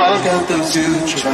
I've got those two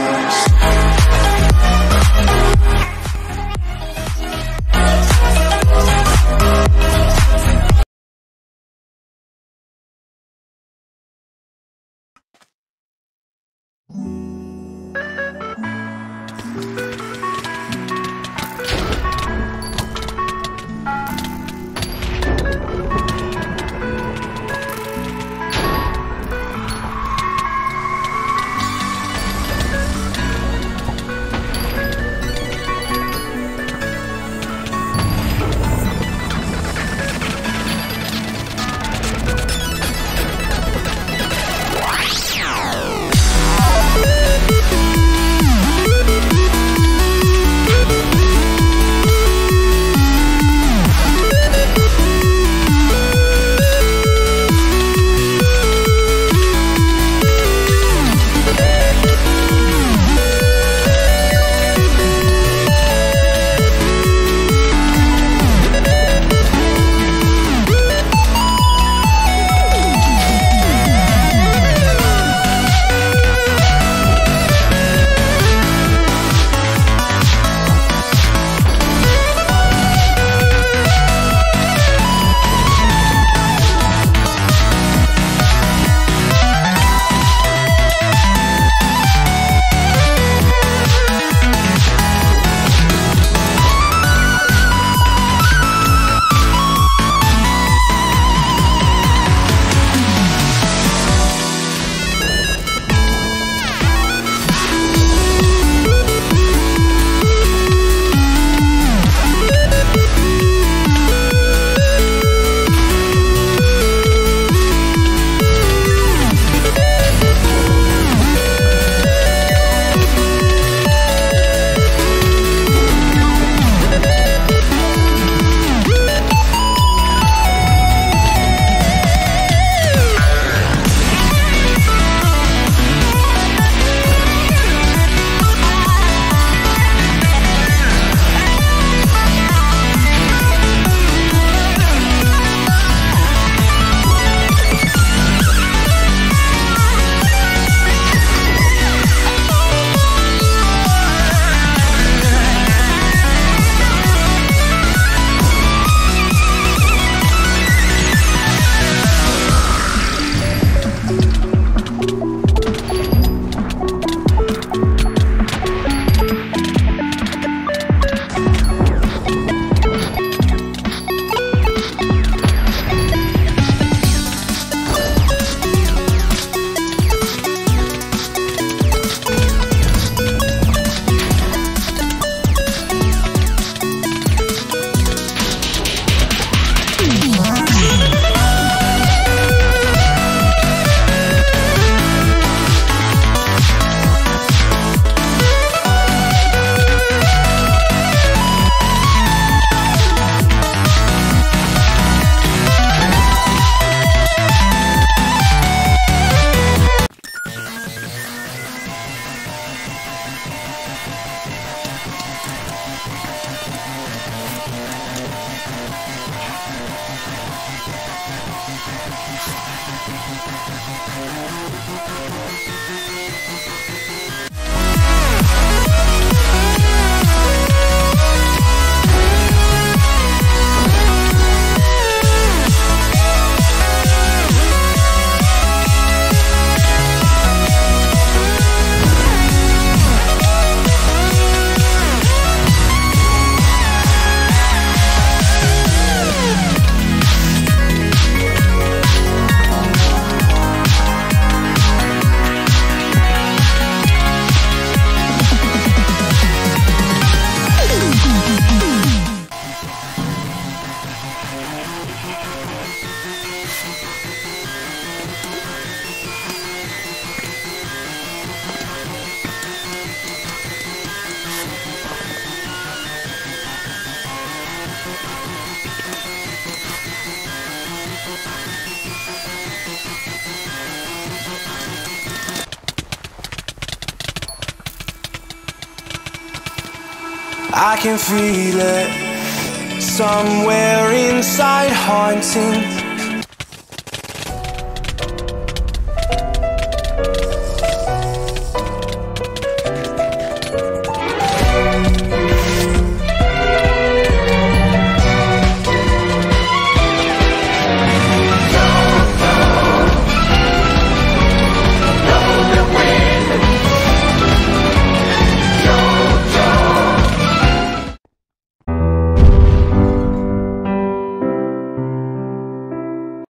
I can feel it somewhere inside, haunting